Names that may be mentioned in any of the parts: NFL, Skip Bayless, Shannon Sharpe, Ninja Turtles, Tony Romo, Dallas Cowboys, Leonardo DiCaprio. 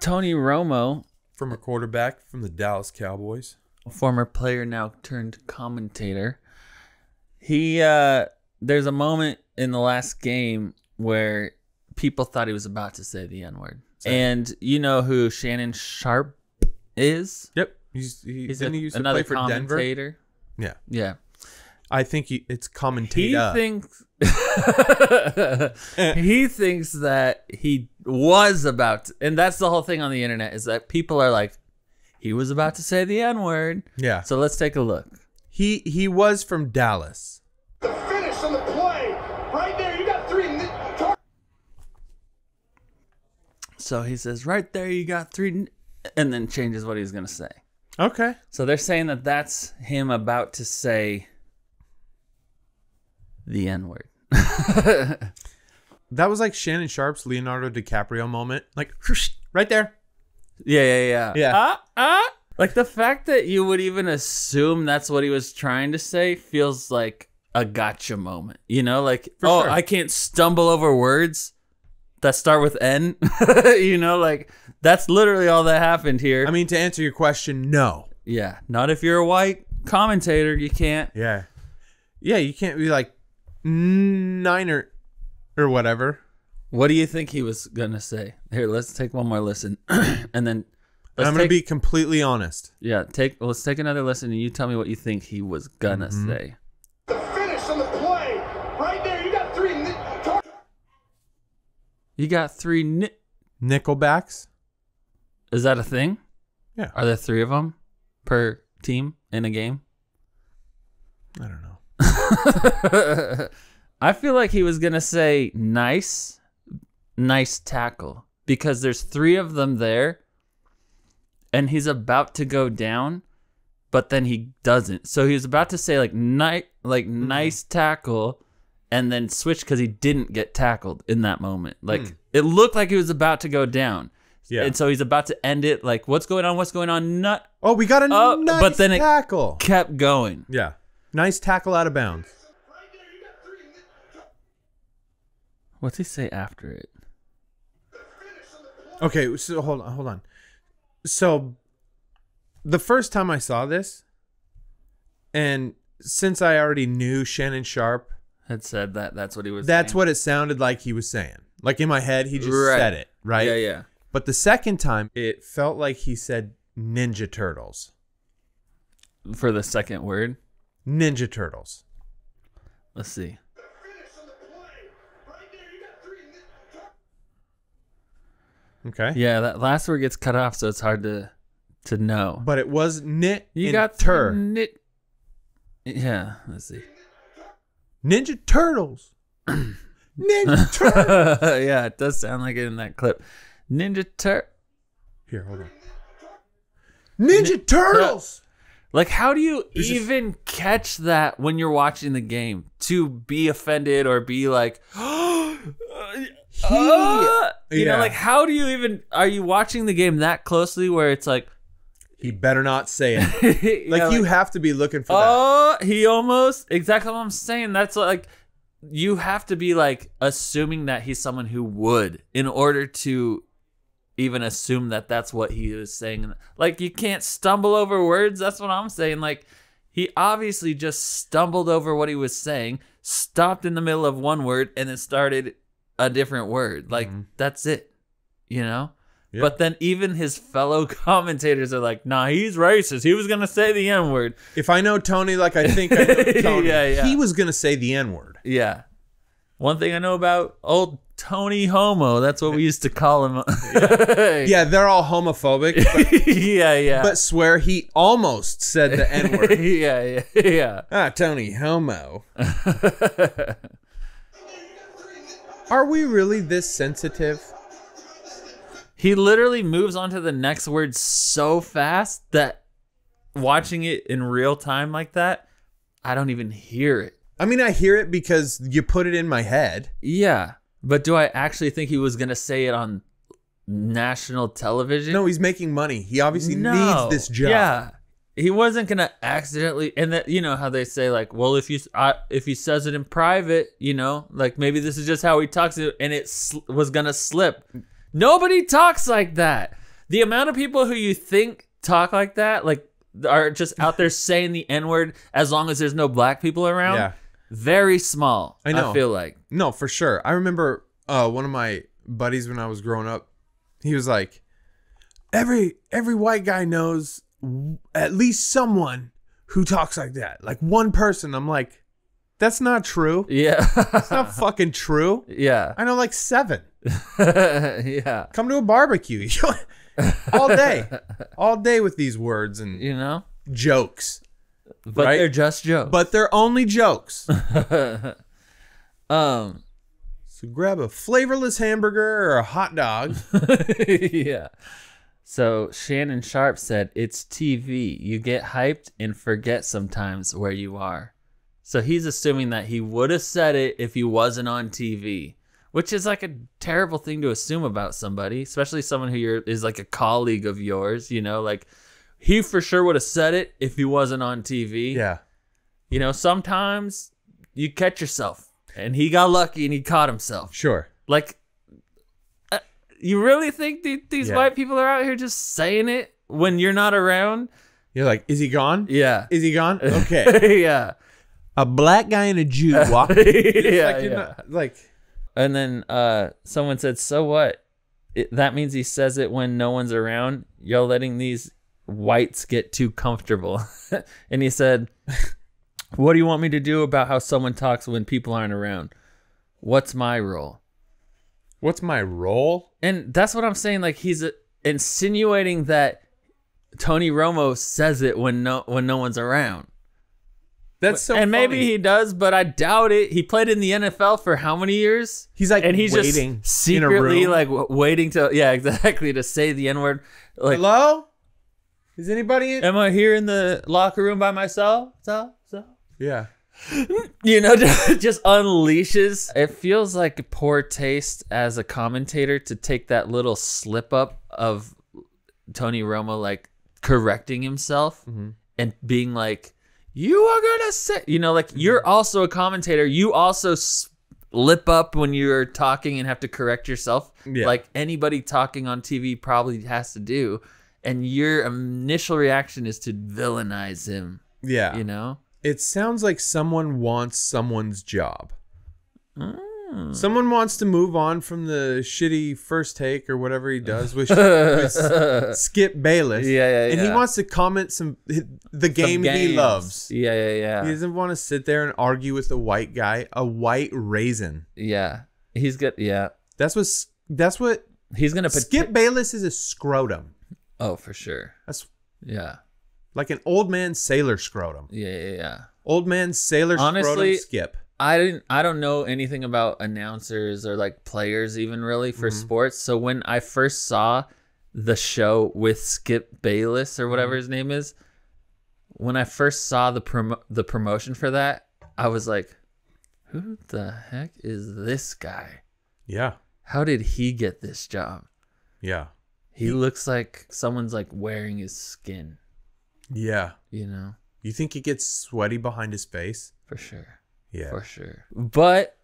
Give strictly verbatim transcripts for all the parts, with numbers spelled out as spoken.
Tony Romo. Former quarterback from the Dallas Cowboys. A former player now turned commentator. He, uh, there's a moment in the last game where people thought he was about to say the N-word. And you know who Shannon Sharpe is? Yep. He's, he, He's didn't a, he used to play for Denver? Yeah. Yeah. I think he, it's commentator. He thinks he thinks that he was about to, and that's the whole thing on the internet, is that people are like, he was about to say the N-word. Yeah. So let's take a look. He he was from Dallas. The finish on the play right there. You got three. So he says, right there, you got three, and then changes what he's gonna say. Okay. So they're saying that that's him about to say the N-word. That was like Shannon Sharpe's Leonardo DiCaprio moment, like right there. Yeah, yeah, yeah. Yeah. Uh, uh, like the fact that you would even assume that's what he was trying to say feels like a gotcha moment. You know, like, For oh, sure. I can't stumble over words that start with N. You know, like that's literally all that happened here. I mean, to answer your question, no. Yeah. Not if you're a white commentator, you can't. Yeah. Yeah, you can't be like nine or, or whatever. What do you think he was going to say? Here, let's take one more listen. And then let's I'm going to be completely honest. Yeah, take let's take another listen and you tell me what you think he was going to mm-hmm. say. The finish on the play. Right there, you got three. You got three ni Nickelbacks? Is that a thing? Yeah. Are there three of them per team in a game? I don't know. I feel like he was going to say nice. Nice tackle, because there's three of them there and he's about to go down, but then he doesn't. So he was about to say like nice, like mm-hmm. nice tackle, and then switch because he didn't get tackled in that moment. Like mm. it looked like he was about to go down. Yeah. And so he's about to end it. Like, what's going on? What's going on? Not oh, we got a oh, nice but then tackle. It kept going. Yeah. Nice tackle out of bounds. What's he say after it? Okay, so hold on, hold on. So, the first time I saw this, and since I already knew Shannon Sharpe had said that, that's what he was. That's saying. What it sounded like he was saying. Like in my head, he just right. said it, right? Yeah, yeah. But the second time, it felt like he said Ninja Turtles. For the second word, Ninja Turtles. Let's see. Okay. Yeah, that last word gets cut off, so it's hard to to know. But it was knit. You got tur. Knit. Yeah, let's see. Ninja Turtles. Ninja Turtles. Yeah, it does sound like it in that clip. Ninja Tur. Here, hold on. Ninja Ni Turtles. Like, how do you There's even catch that when you're watching the game? To be offended or be like, He, uh, you yeah. know, like, how do you even, are you watching the game that closely where it's like, he better not say it? Like, yeah, you like, have to be looking for oh, that. Oh, he almost, exactly what I'm saying. That's like, you have to be like assuming that he's someone who would, in order to even assume that that's what he is saying. Like, you can't stumble over words. That's what I'm saying. Like, he obviously just stumbled over what he was saying, stopped in the middle of one word, and then started a different word. Like mm-hmm. that's it, you know. Yep. But then even his fellow commentators are like, nah, he's racist, he was gonna say the N-word. If I know Tony like I think I know Tony, yeah, yeah. he was gonna say the N-word. Yeah, one thing I know about old Tony Homo, that's what we used to call him. Yeah. Yeah, they're all homophobic but, yeah, yeah, but swear he almost said the N-word. Yeah, yeah, yeah. Ah, Tony Homo. Are we really this sensitive? He literally moves on to the next word so fast that watching it in real time like that, I don't even hear it. I mean, I hear it because you put it in my head. Yeah, but do I actually think he was going to say it on national television? No, he's making money. He obviously no. needs this job. Yeah, he wasn't going to accidentally, and that, you know how they say like, well, if you I, if he says it in private, you know, like maybe this is just how he talks to, and it sl was going to slip. Nobody talks like that. The amount of people who you think talk like that, like, are just out there saying the N-word as long as there's no black people around. Yeah. Very small, I know. I feel like. No, for sure. I remember uh, one of my buddies when I was growing up, he was like, every every white guy knows at least someone who talks like that. Like one person. I'm like, that's not true. Yeah. That's not fucking true. Yeah. I know like seven. Yeah. Come to a barbecue. All day. All day with these words and, you know, jokes. But right? They're just jokes. But they're only jokes. um so grab a flavorless hamburger or a hot dog. Yeah. So Shannon Sharpe said, it's T V. You get hyped and forget sometimes where you are. So he's assuming that he would have said it if he wasn't on T V, which is like a terrible thing to assume about somebody, especially someone who you're, is like a colleague of yours, you know, like he for sure would have said it if he wasn't on T V. Yeah. You know, sometimes you catch yourself and he got lucky and he caught himself. Sure. Like, you really think th these yeah. white people are out here just saying it when you're not around? You're like, is he gone? Yeah. Is he gone? Okay. Yeah. A black guy and a Jew walking. Yeah, like, yeah. Not, like. And then uh, someone said, so what? It, that means he says it when no one's around. Y'all letting these whites get too comfortable. And he said, what do you want me to do about how someone talks when people aren't around? What's my role? What's my role? And that's what I'm saying. Like, he's insinuating that Tony Romo says it when no when no one's around. That's so. And funny. Maybe he does, but I doubt it. He played in the N F L for how many years? He's like, and he's waiting just secretly like waiting to yeah exactly to say the N word. Like, hello, is anybody? In am I here in the locker room by myself? So so yeah. You know, just unleashes. It feels like poor taste as a commentator to take that little slip up of Tony Romo, like, correcting himself mm-hmm. and being like, you are going to say, you know, like, mm-hmm. you're also a commentator. You also slip up when you're talking and have to correct yourself. Yeah. Like anybody talking on T V probably has to do. And your initial reaction is to villainize him. Yeah. You know? It sounds like someone wants someone's job. Mm. Someone wants to move on from the shitty first take or whatever he does with, with Skip Bayless. Yeah, yeah, yeah. And he wants to comment some the game some he loves. Yeah, yeah, yeah. He doesn't want to sit there and argue with a white guy, a white raisin. Yeah, he's good. Yeah, that's what. That's what he's gonna. Skip Bayless is a scrotum. Oh, for sure. That's yeah. Like an old man sailor scrotum. Yeah, yeah, yeah. Old man sailor Honestly, scrotum Skip. I didn't I don't know anything about announcers or like players even really for mm-hmm. sports. So when I first saw the show with Skip Bayless or whatever mm-hmm. his name is, when I first saw the prom the promotion for that, I was like, who the heck is this guy? Yeah. How did he get this job? Yeah. He, he looks like someone's like wearing his skin. Yeah. You know? You think he gets sweaty behind his face? For sure. Yeah. For sure. But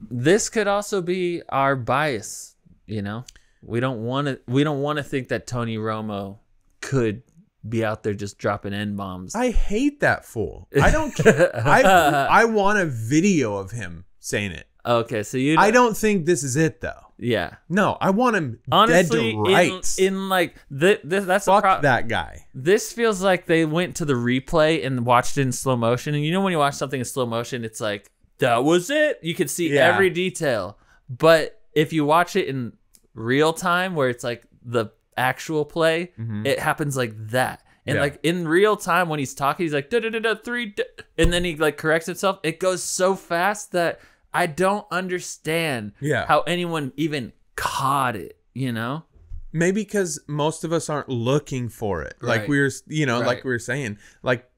this could also be our bias, you know? We don't want to we don't want to think that Tony Romo could be out there just dropping N-bombs. I hate that fool. I don't care. I I want a video of him saying it. Okay, so you don't, I don't think this is it though. Yeah. No, I want him honestly, dead to rights. In, in like th th that's Fuck a that guy. This feels like they went to the replay and watched it in slow motion. And you know when you watch something in slow motion, it's like, that was it. You can see yeah. every detail. But if you watch it in real time where it's like the actual play, mm-hmm. it happens like that. And yeah. like in real time when he's talking, he's like da da da da three da, and then he like corrects himself. It goes so fast that I don't understand yeah. how anyone even caught it, you know? Maybe because most of us aren't looking for it. Right. Like we were, you know, right. like we were saying, like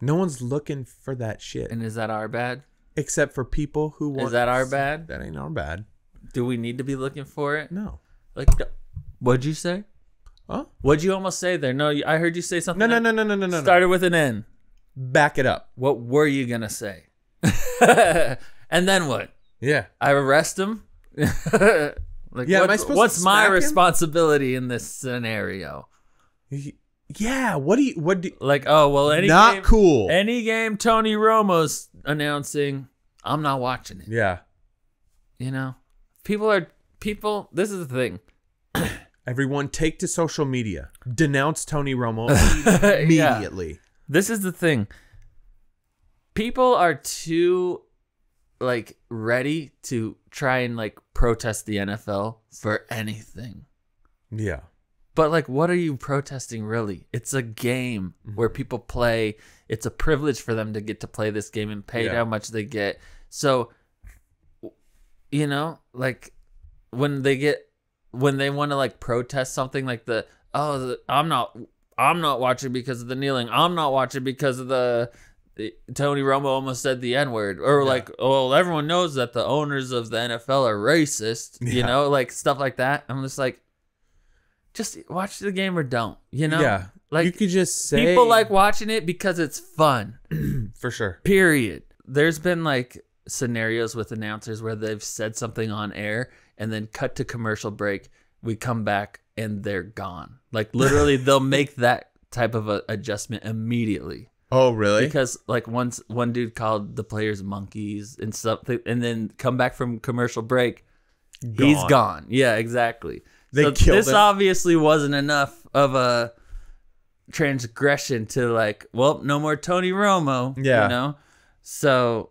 no one's looking for that shit. And is that our bad? Except for people who want. Is that our bad? That ain't our bad. Do we need to be looking for it? No. Like, what'd you say? Huh? What'd you almost say there? No, I heard you say something. No, no, no, no, no, no, no. Started with an N. Back it up. What were you gonna say? And then what? Yeah. I arrest him. Like, yeah, what, what's my responsibility him? in this scenario? Yeah, what do you what do like? Oh well, any not game, cool. Any game Tony Romo's announcing, I'm not watching it. Yeah, you know, people are people. This is the thing. Everyone take to social media, denounce Tony Romo immediately. Yeah. This is the thing. People are too like ready to try and like protest the N F L for anything. Yeah. But like, what are you protesting really? It's a game mm-hmm. where people play. It's a privilege for them to get to play this game and paid yeah. how much they get. So, you know, like when they get, when they want to like protest something like the, oh, the, I'm not, I'm not watching because of the kneeling. I'm not watching because of the, the Tony Romo almost said the N word or yeah. like, oh, everyone knows that the owners of the N F L are racist, yeah. you know, like stuff like that. I'm just like, just watch the game or don't, you know? Yeah. Like you could just say people like watching it because it's fun. For sure. Period. There's been like scenarios with announcers where they've said something on air and then cut to commercial break. We come back and they're gone. Like literally they'll make that type of a adjustment immediately. Oh, really? Because like once one dude called the players monkeys and stuff and then come back from commercial break, gone. He's gone. Yeah, exactly. They so this them. obviously wasn't enough of a transgression to like, well, no more Tony Romo. Yeah. You know? So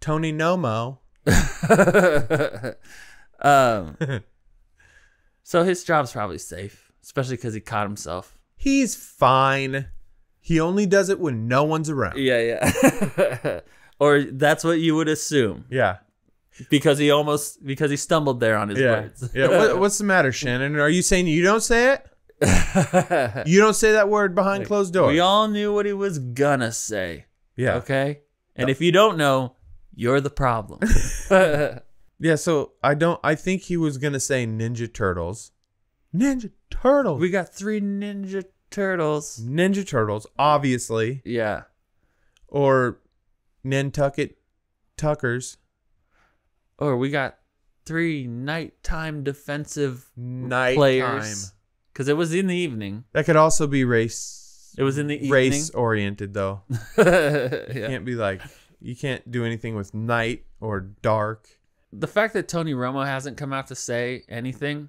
Tony Nomo. um, so his job's probably safe, especially because he caught himself. He's fine. He only does it when no one's around. Yeah, yeah. Or that's what you would assume. Yeah. Because he almost, because he stumbled there on his yeah. words. Yeah. What, what's the matter, Shannon? Are you saying you don't say it? You don't say that word behind like, closed doors. We all knew what he was gonna say. Yeah. Okay. And no. if you don't know, you're the problem. Yeah. So I don't. I think he was gonna say Ninja Turtles. Ninja Turtles. We got three Ninja Turtles. Ninja Turtles, obviously. Yeah. Or Nantucket Tuckers. Or we got three nighttime defensive nighttime. players. Because it was in the evening. That could also be race. It was in the evening. Race oriented, though. yeah. You can't be like, you can't do anything with night or dark. The fact that Tony Romo hasn't come out to say anything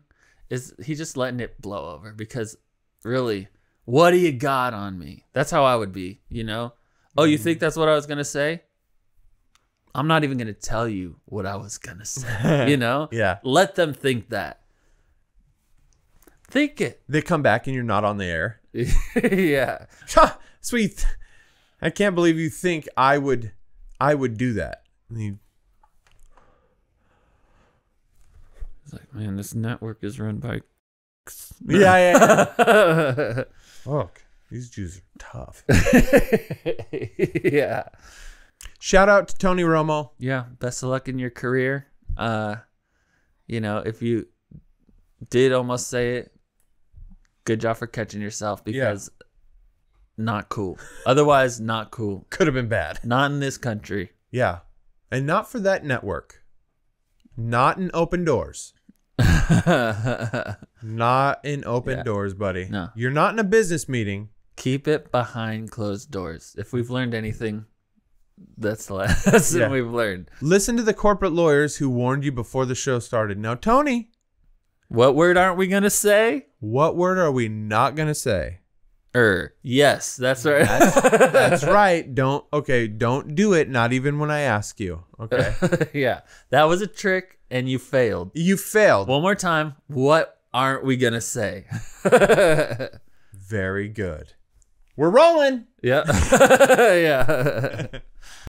is he's just letting it blow over. Because really, what do you got on me? That's how I would be, you know? Oh, you mm. think that's what I was going to say? I'm not even going to tell you what I was going to say, you know? Yeah. Let them think that. Think it. They come back and you're not on the air. Yeah. Ha, sweet. I can't believe you think I would I would do that. I mean, it's like, man, this network is run by... No. Yeah, yeah, yeah. Fuck, these Jews are tough. Yeah. Shout out to Tony Romo. Yeah, best of luck in your career. Uh, you know, if you did almost say it, good job for catching yourself because yeah. not cool. Otherwise, not cool. Could have been bad. Not in this country. Yeah, and not for that network. Not in open doors. Not in open yeah. doors, buddy. No. You're not in a business meeting. Keep it behind closed doors. If we've learned anything... That's the last lesson yeah. we've learned. Listen to the corporate lawyers who warned you before the show started. Now, Tony. What word aren't we going to say? What word are we not going to say? Er. Yes, that's right. That's, that's right. Don't. Okay, don't do it. Not even when I ask you. Okay. Yeah. That was a trick and you failed. You failed. One more time. What aren't we going to say? Very good. We're rolling. Yeah. Yeah.